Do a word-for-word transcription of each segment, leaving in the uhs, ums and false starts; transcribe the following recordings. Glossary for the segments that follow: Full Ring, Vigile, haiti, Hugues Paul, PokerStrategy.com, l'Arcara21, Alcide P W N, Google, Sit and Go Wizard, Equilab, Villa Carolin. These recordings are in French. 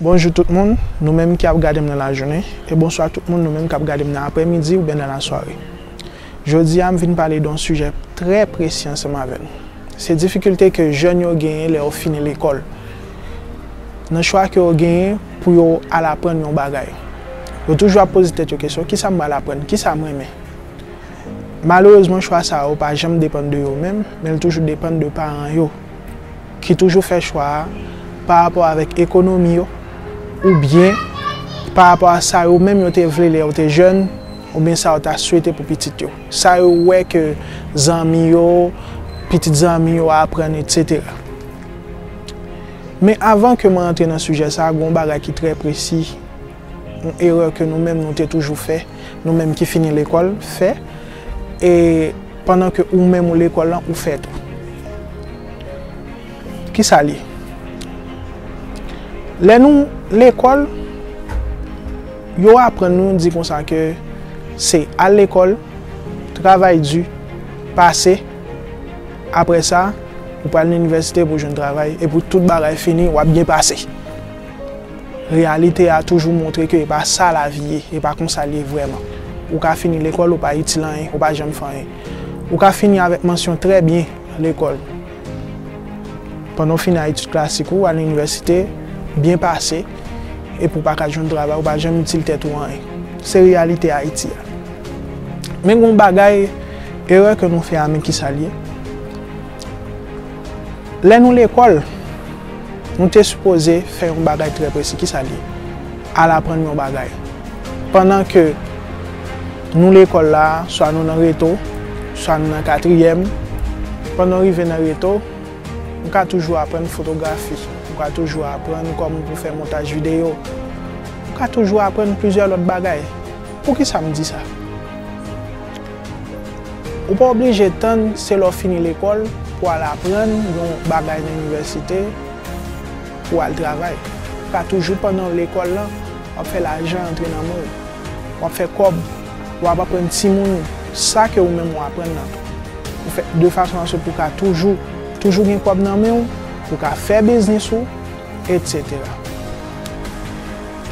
Bonjour tout le monde, nous-mêmes qui regardons dans la journée, et bonsoir tout le monde, nous-mêmes qui regardons dans l'après-midi ou bien dans la soirée. Aujourd'hui, je viens parler d'un sujet très précis ensemble avec nous. C'est la difficulté que les jeunes ont gagné lorsqu'ils ont fini l'école. Dans le choix qu'ils ont gagné pour aller apprendre des choses. Ils ont toujours posé cette question, qui ça va apprendre, qui ça va aimer. Malheureusement, le choix ça pas jamais dépendre de eux-mêmes, mais il toujours dépend de parents qui toujours fait choix par rapport avec l'économie ou bien par rapport à ça ou même ils voulaient les autres jeunes ou bien ça t'a souhaité pour petit yo. Ça ouais que amis yo, petits amis yo apprennent et cetera. Mais avant que moi entrer dans le sujet ça, gon bagage qui très précis, une erreur que nous-mêmes nous t'ai toujours fait, nous-mêmes qui finit l'école fait. Et pendant que ou même l'école là ou fait tout. Qui ça li? Les nous l'école yo apprend nous dit comme ça que c'est à l'école travail du passé après ça ou pas l'université pour jeune travail et pour toute bagaille fini ou a bien passé. Réalité a toujours montré que pas ça la vie et pas comme ça li vraiment. Ou qu'a fini l'école ou pas utile rien ou pas jamais faire rien ou qu'a fini avec mention très bien l'école pendant fini études classiques ou à l'université bien passé et pour pas qu'à joindre travail ou pas jamais utile tête ou rien c'est réalité Haïti mais gon bagaille erreur que nous fait avec qui s'allier là nous l'école nous t'es supposé faire un bagaille très précis qui s'allier à l'apprendre un bagaille pendant que nous l'école là, soit nous dans le réto, soit nous dans le quatrième. Pendant arriver dans le réto, on peut toujours apprendre photographie, on peut toujours apprendre comment faire montage vidéo, on peut toujours apprendre plusieurs autres bagages. Pour qui ça me dit ça? On n'est pas obligé d'attendre c'est leur fini l'école pour aller apprendre nos bagages dans l'université pour aller travailler. On peut toujours pendant l'école là, on fait l'argent entrer dans le monde, on fait quoi? Ou à apprendre petit monde ça que vous même vous apprendre vous faites de façon à ce pour qu'à toujours toujours gain quoi dans main pour qu'à faire business ou et cetera.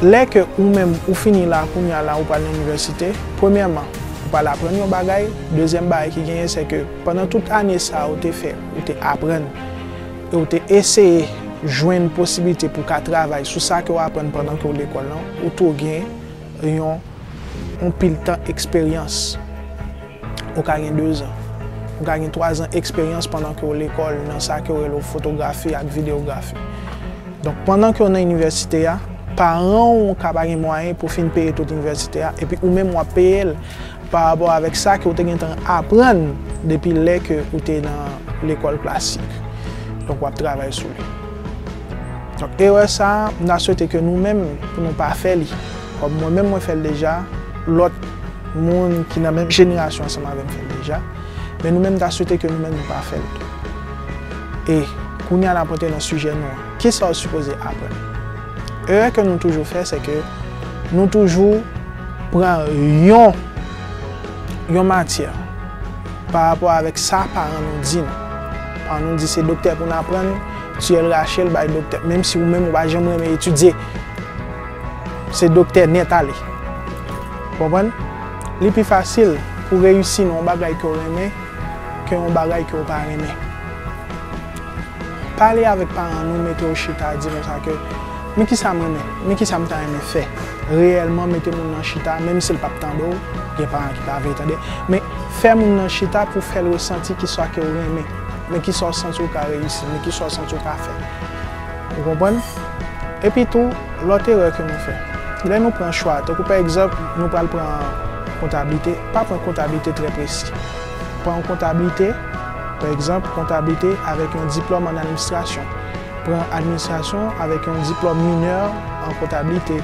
Là que vous même ou fini là qu'on y a là ou pas l'université premièrement vous pas apprendre un bagage deuxième bagage qui gagne c'est que pendant toute année ça vous t'ai fait vous t'ai apprendre et vous t'ai essayer joindre possibilité pour qu'à travailler sur ça que vous apprendre pendant que l'école là ou tout gain rien on pile temps expérience. On gagne deux ans. On gagne trois ans expérience pendant que l'école dans ça que la photographie et vidéographie. Donc pendant qu'on est à l'université, parents ont capable moyen pour finir payer toute l'université et puis ou même moi payer par rapport avec ça que on gagne temps apprendre depuis l'année que on était dans l'école classique. Donc on travaille sur lui. Donc et ça, on a souhaité que nous-mêmes pour ne pas faire comme moi-même moi fait déjà l'autre monde qui n'a même génération ensemble avec fait déjà mais nous-mêmes t'as souhaité que nous-mêmes nous pas faire et qu'on y a apporté dans sujet nous qui ça supposé apprendre erreur que nous toujours fait c'est que nous toujours prend yon yon matière par rapport avec ça par nous dit par nous dit c'est docteur pour nous apprendre tu es Rachel by docteur même si vous-même on va jamais étudier c'est docteur net allé. Comprenez? Le plus facile pour réussir dans un bagage qu'on aime que un bagage qu'on pas aimé. Parler avec parents nous mettre au chita dire ça que mais qui ça m'aime, mais qui ça me t'a aimé fait. Réellement mettre mon dans chita même s'il pas tando, il y a parents qui pas attendre mais faire mon dans chita pour faire le ressenti qui soit que aimé, mais qui soit senti qu'on réussi, mais qui soit senti qu'on fait. Vous comprenez? Et puis tout l'autre erreur que nous faisons. Là, nous prenons un choix. Donc, par exemple, nous prenons comptabilité, pas pour comptabilité très précis. Prends comptabilité, par exemple, comptabilité avec un diplôme en administration. Prends administration avec un diplôme mineur en comptabilité.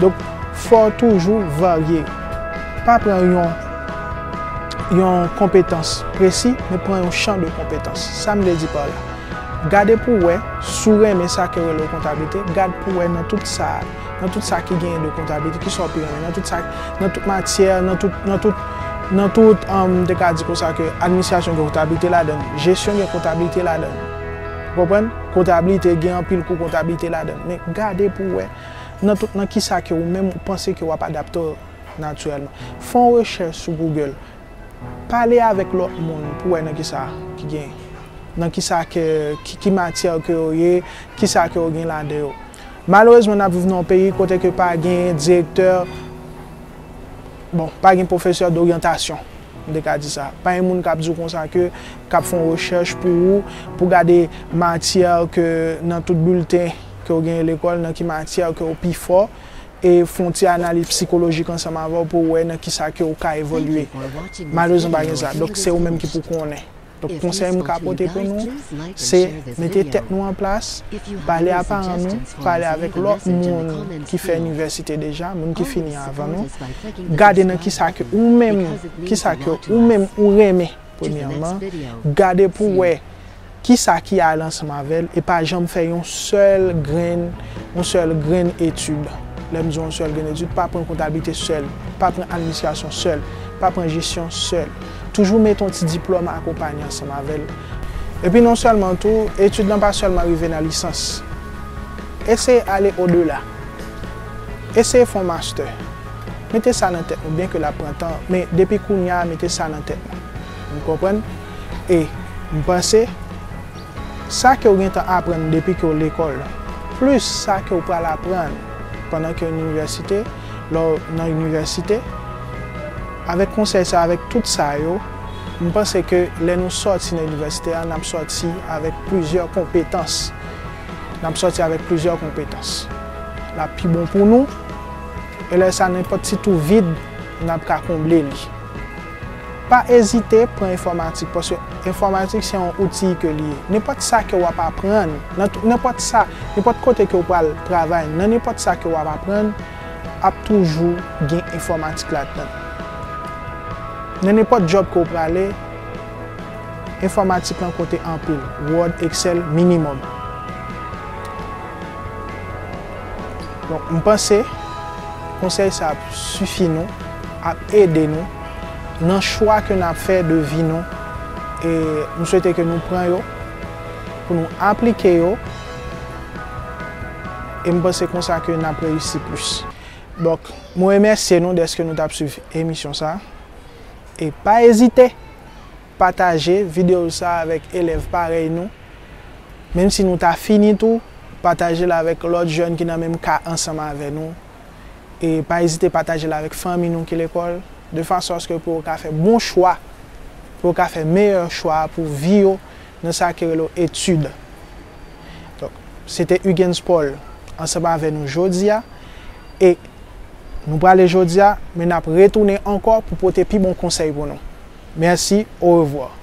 Donc, il faut toujours varier. Pas prendre une compétence précise, mais prendre un champ de compétences. Ça me le dit pas là. Gardez pour ouais, sourire, mais ça que la comptabilité, gardez pour ouais dans toute ça. Dans tout ça qui gagne de comptabilité, qui sort pire, dans tout ça, dans toute matière, dans toute, dans toute, dans toute, um, de cas comme ça que administration de comptabilité là donne, gestion de comptabilité là donne. Vous comprenez? Comptabilité, il y a un pile coup comptabilité là-dedans. Mais gardez pour vous. Dans tout dans qui ça que vous même pensez que vous pas adapté naturellement. Font recherche sur Google. Parlez avec l'autre monde pour voir dans qui ça qui gagne. Dans qui ça que qui matière que vous avez, qui ça que vous gagne là-dedans. Malheureusement, nous vivons dans un pays côté que pas gagne directeur bon, pas gagne professeur d'orientation. De dire ça. Pas un monde qui a dit comme ça que qui font recherche pour vous, pour garder matière que dans tout bulletin que vous gagnez à l'école, dans qui matière que vous plus fort et font une analyse psychologique ensemble avant pour voir dans qui ça que vous pouvez évoluer. Malheureusement pas ça. Donc c'est vous même qui pour qu'on est. Donc conseil que apporter pour nous, c'est mettez tête nous en place, parler à parents nous, parler avec l'autre monde qui fait l'université déjà, monde qui finit avant nous. Gardez dans qui ça que ou même qui ça que ou même ou remet premièrement, gardez pour ouais qui ça qui a l'ensemble avec et pas jamais faire une seule graine, une seule graine étude. Les mesures une seule graine étude, pas prendre comptabilité seule, pas prendre administration seule, pas prendre gestion seule. Toujours mettre un petit diplôme accompagné ensemble avec. Et puis non seulement tout, études n'ont pas seulement arrivé dans la licence. Essayez d'aller au-delà. Essayez de faire un master. Mettez ça dans la tête, bien que la printemps, mais depuis qu'on y a, mettez ça dans la tête. Vous comprenez? Et vous pensez, ça que vous avez appris depuis que vous avez l'école, plus ça que vous pouvez apprendre pendant que vous êtes à l'université, dans l'université, avec conseil ça, avec tout ça, je pense que les nous sortis de l'université, nous sommes sortis avec plusieurs compétences. Nous sommes sortis avec plusieurs compétences. La plus bonne pour nous, et là, ça n'est pas tout vide, nous avons comblé. Pas hésiter pour l'informatique, parce que l'informatique, c'est un outil que lié. N'importe ça que vous pouvez apprendre, n'importe ça, n'importe côté que vous pouvez travailler, n'importe ça que vous pouvez apprendre, vous avez toujours gain informatique là-dedans. Dans n'importe job que vous pouvez aller, informatique en côté en pile, Word, Excel, minimum. Donc, je pense que le conseil ça suffit nous, à aider nous, dans le choix que nous avons fait de vie nous, et nous souhaitons que nous prenions, pour nous appliquer, et je pense que nous avons réussi plus. Donc, je remercie nous de ce que nous avons suivi l'émission ça. Et pas hésiter, partager vidéo ça avec élèves pareil nous. Même si nous avons fini tout, partager avec l'autre jeune qui n'a même cas ensemble avec nous. Et pas hésiter à partager avec famille nous qui l'école de façon à ce que pour faire bon choix, pour faire meilleur choix pour vivre dans sa étude. Donc c'était Hugues Paul ensemble avec nous aujourd'hui et nous parlons aujourd'hui, mais nous retournons encore pour porter plus bons conseils pour nous. Merci, au revoir.